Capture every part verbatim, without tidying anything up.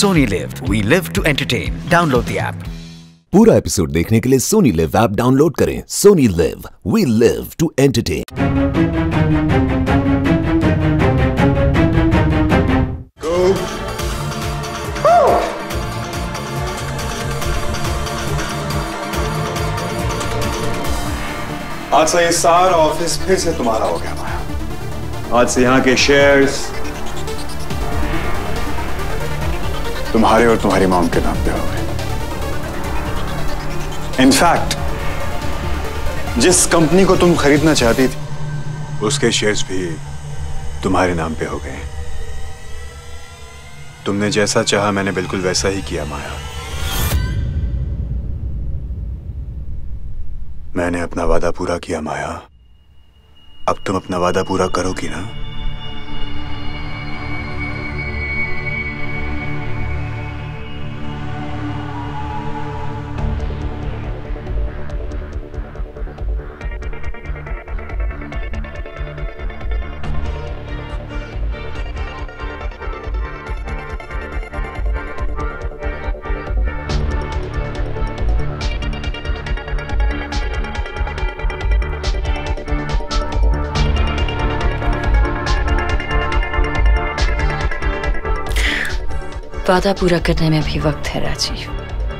Sony Live, we live to entertain. Download the app. पूरा episode देखने के लिए Sony Live ऐप डाउनलोड करें. Sony Live, we live to entertain. Go. आज से ये सारा ऑफिस फिर से तुम्हारा हो गया माया. आज से यहाँ के शेयर्स तुम्हारे और तुम्हारी मॉम के नाम पे हो गए. इनफैक्ट जिस कंपनी को तुम खरीदना चाहती थी उसके शेयर्स भी तुम्हारे नाम पे हो गए. तुमने जैसा चाहा मैंने बिल्कुल वैसा ही किया माया. मैंने अपना वादा पूरा किया माया. अब तुम अपना वादा पूरा करोगी ना? वादा पूरा करने में भी वक्त है राजीव.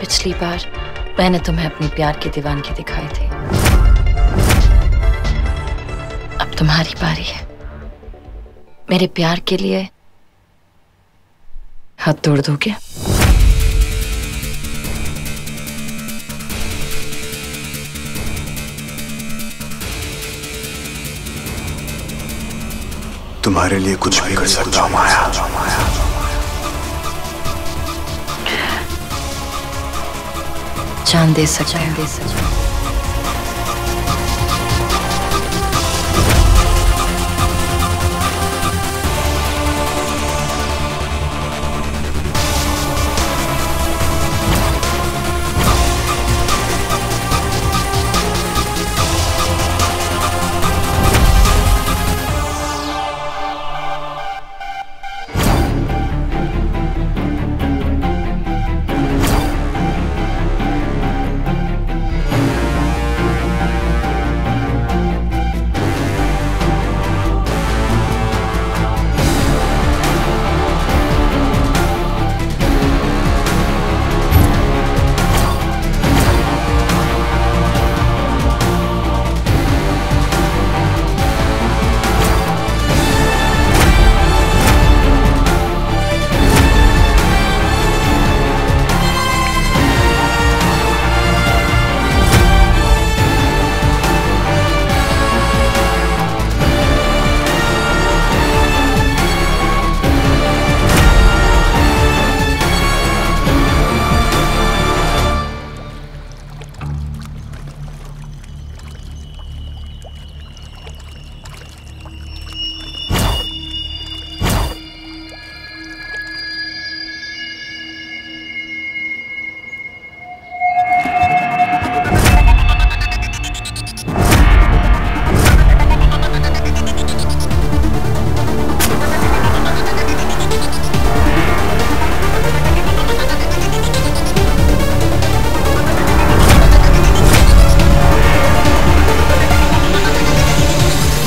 पिछली बार मैंने तुम्हें अपनी प्यार की दीवानगी दिखाई थी. अब तुम्हारी बारी है मेरे प्यार के लिए हाथ तोड़ दोगे? तुम्हारे लिए कुछ भी कर सकता हूं माया. जान दे सकते हैं.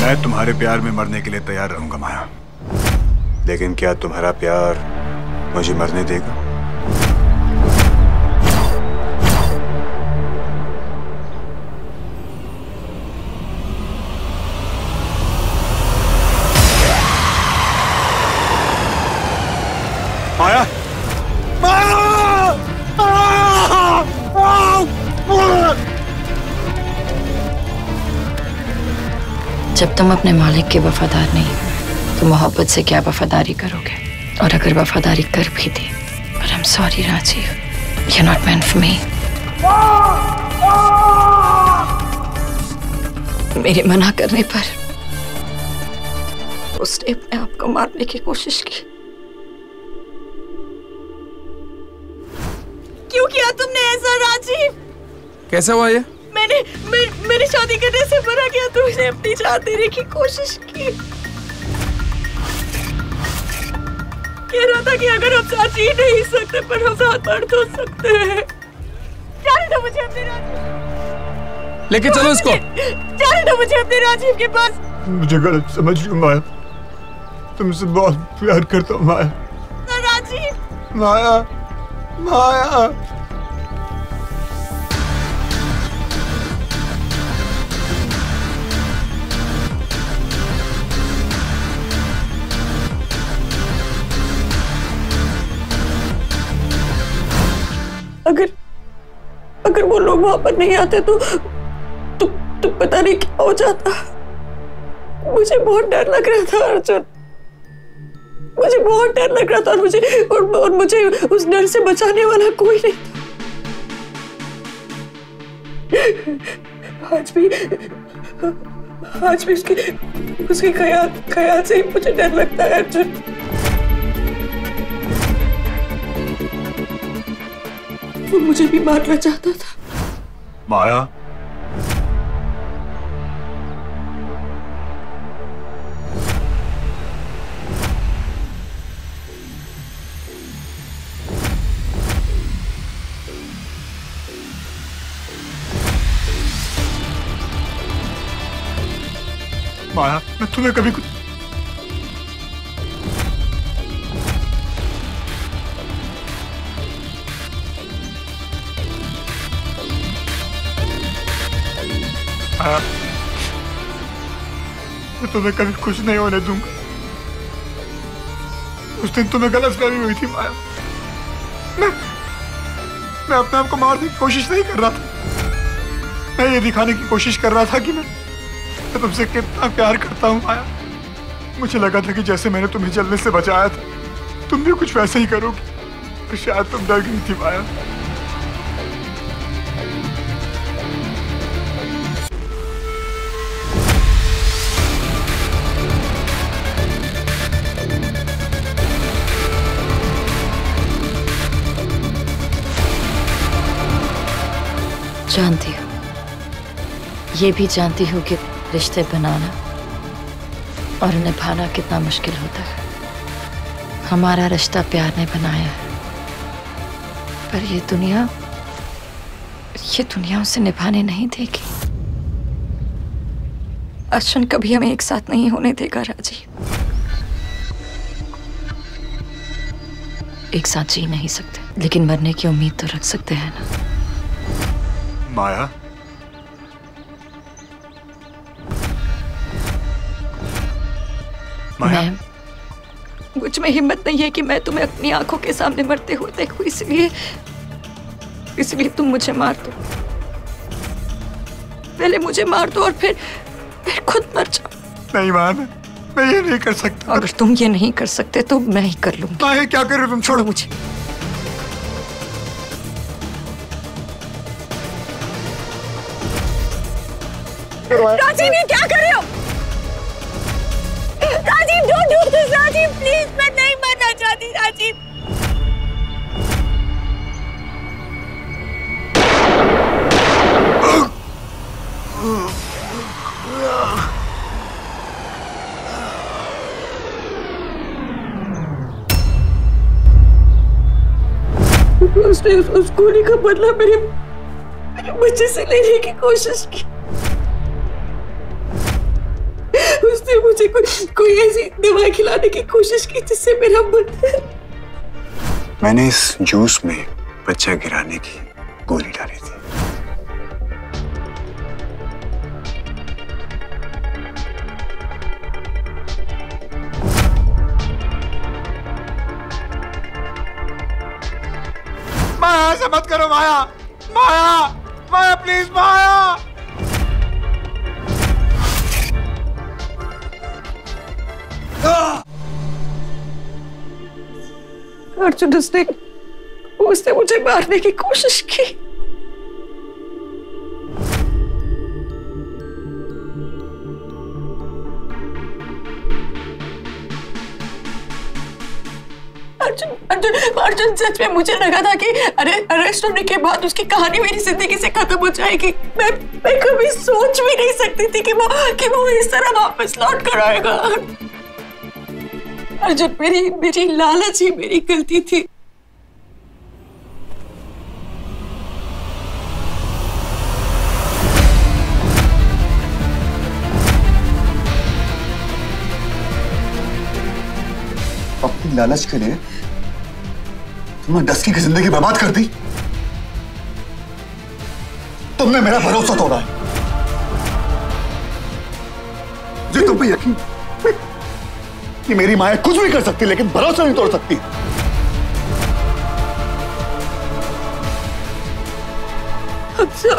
मैं तुम्हारे प्यार में मरने के लिए तैयार रहूंगा माया, लेकिन क्या तुम्हारा प्यार मुझे मरने देगा? माया जब तुम अपने मालिक के वफादार नहीं हो तो मोहब्बत से क्या वफादारी करोगे? और अगर वफादारी कर भी दी, but I'm sorry Rajiv, you're not meant for me. मेरे मना करने पर उसने अपने आप को मारने की कोशिश की. क्यों किया तुमने ऐसा राजीव? कैसा हुआ ये? मैंने मे, मेरी शादी करने से मना किया. तुमने अपनी जान देने की कोशिश की. कह रहा था कि अगर हम साथ जी नहीं सकते पर हम साथ मर्द हो सकते हैं। जाने दो मुझे अपने राजीव, लेके चलो इसको। जाने दो मुझे अपने राजीव के पास। मुझे गलत समझ लो माया, तुमसे बहुत प्यार करता हूँ माया। राजीव, माया, माया। अगर अगर वो लोग वहां पर नहीं आते तो तो, तो पता नहीं क्या हो जाता। मुझे बहुत डर लग रहा था अर्जुन, मुझे बहुत डर लग रहा था और मुझे और, और मुझे उस डर से बचाने वाला कोई नहीं था। आज भी आज भी उसके उसके ख्याल ख्याल से ही मुझे डर लगता है अर्जुन। वो मुझे भी मारना चाहता था। माया, माया, मैं तुम्हें कभी कुछ मैं तुम्हें कभी खुश नहीं होने दूंगा। उस दिन तुम्हें गलतफहमी हुई थी माया। मैं मैं अपने आप को मारने की कोशिश नहीं कर रहा था। मैं ये दिखाने की कोशिश कर रहा था कि मैं, मैं तुमसे कितना प्यार करता हूँ माया। मुझे लगा था कि जैसे मैंने तुम्हें जलने से बचाया था, तुम भी कुछ वैसे ही करोगी, पर शायद तुम डर गई थी माया। जानती हूँ, ये भी जानती हूँ कि रिश्ते बनाना और निभाना कितना मुश्किल होता है। हमारा रिश्ता प्यार ने बनाया है, पर ये दुनिया ये दुनिया उसे निभाने नहीं देगी। अर्जुन कभी हमें एक साथ नहीं होने देगा राजीव। एक साथ जी नहीं सकते, लेकिन मरने की उम्मीद तो रख सकते हैं ना। माया, माया, मुझ में हिम्मत नहीं है कि मैं तुम्हें अपनी आंखों के सामने मरते हुए देखूं, इसलिए इसलिए तुम मुझे मार दो। पहले मुझे मार दो और फिर फिर खुद मर जाओ। नहीं माया, मैं, मैं ये नहीं कर सकता। अगर तुम ये नहीं कर सकते तो मैं ही कर लूंगी। माया क्या कर रहे हो तुम, छोड़ो मुझे। राजीव, ये क्या कर रहे हो? Rajiv, don't do this Rajiv, please. मैं नहीं मरना चाहती राजीव। उसने उस गोली का बदला मेरे मेरे बच्चे से लेने की कोशिश की। उसने मुझे को, कोई ऐसी दवाई खिलाने की कोशिश की जिससे मेरा मन। मैंने इस जूस में बच्चा गिराने की गोली डाली थी। माया, ऐसा मत करो माया। माया, माया प्लीज माया। अर्जुन, उसने उसने मुझे मारने की कोशिश की। अर्जुन अर्जुन अर्जुन सच में मुझे लगा था कि अरे अरेस्ट होने के बाद उसकी कहानी मेरी जिंदगी से खत्म हो जाएगी। मैं मैं कभी सोच भी नहीं सकती थी कि वो कि वो इस तरह वापस लौट कर आएगा। अर्जुन, मेरी मेरी लालच ही मेरी गलती थी। अपनी लालच के लिए तुमने डस्की की जिंदगी बर्बाद कर दी। तुमने मेरा भरोसा तोड़ा है। जी तुम पे यकीन कि मेरी माया कुछ भी कर सकती लेकिन भरोसा नहीं तोड़ सकती।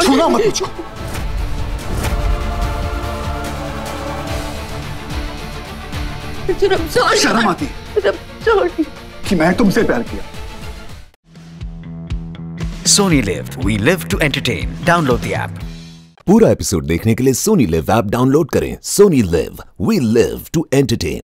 छूना मत मुझको। शर्म आती कि मैं तुमसे प्यार किया। Sony Live, we live to entertain. Download the app. पूरा एपिसोड देखने के लिए Sony Live ऐप डाउनलोड करें। Sony Live, we live to entertain.